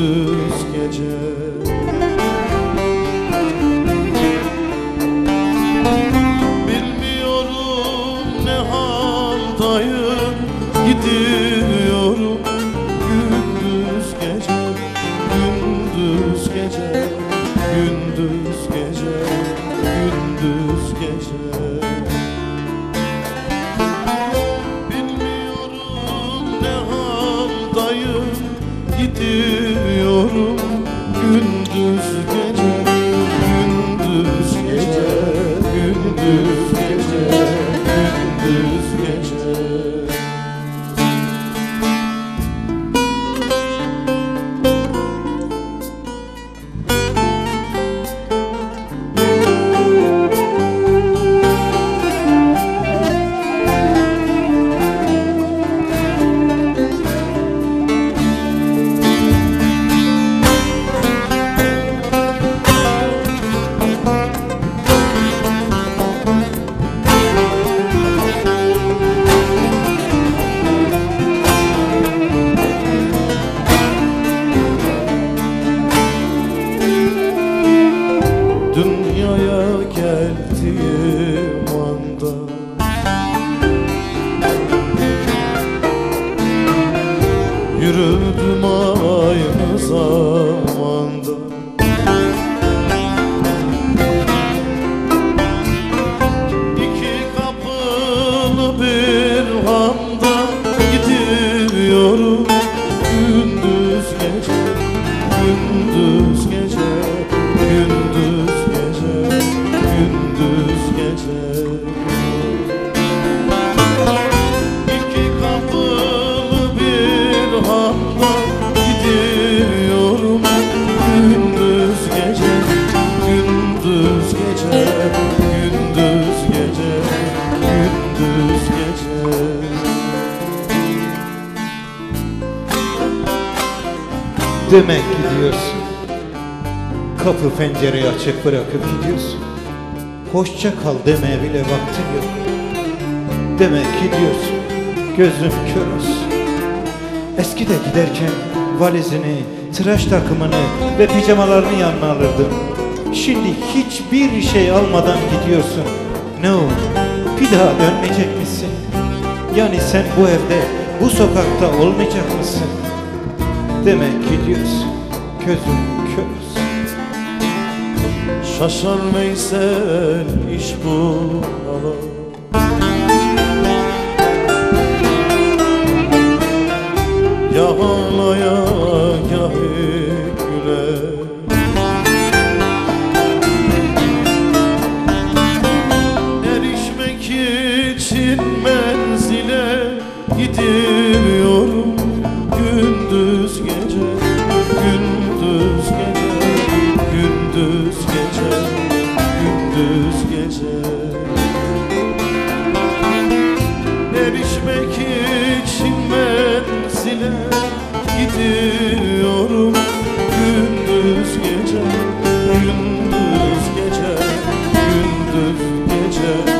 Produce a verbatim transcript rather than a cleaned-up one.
gündüz gece. Bilmiyorum ne haldayım, gidiyorum gündüz gece, gündüz gece, gündüz gece, gündüz gece. Gidiyorum gündüz gece, gündüz gece, gündüz gece, gündüz gece. Dünyaya geldiğim anda yürüdüm aynı zamanda. İki kapılı bir handa gidiyorum gündüz gece, gündüz gece, gündüz gece, gündüz gece. İki kapılı bir handa gidiyorum gündüz gece, gündüz gece, gündüz gece, gündüz gece. Demek gidiyorsun, kapı pencereyi açık bırakıp gidiyorsun. Hoşça kal demeye bile vaktin yok. Demek gidiyorsun, gözüm kör olsun. Eskide giderken valizini, tıraş takımını ve pijamalarını yanına alırdın. Şimdi hiçbir şey almadan gidiyorsun. Ne olur, bir daha dönmeyecek misin? Yani sen bu evde, bu sokakta olmayacak mısın? Demek gidiyorsun, gözüm kör olsun. Şaşar Veysel iş bulana, ya ağlaya ya güle. Erişmek için menzile gidiyorum gündüz gece, gündüz gece, gündüz gece, gündüz gece. Erişmek için menzile gidiyorum gündüz gece, gündüz gece, gündüz gece.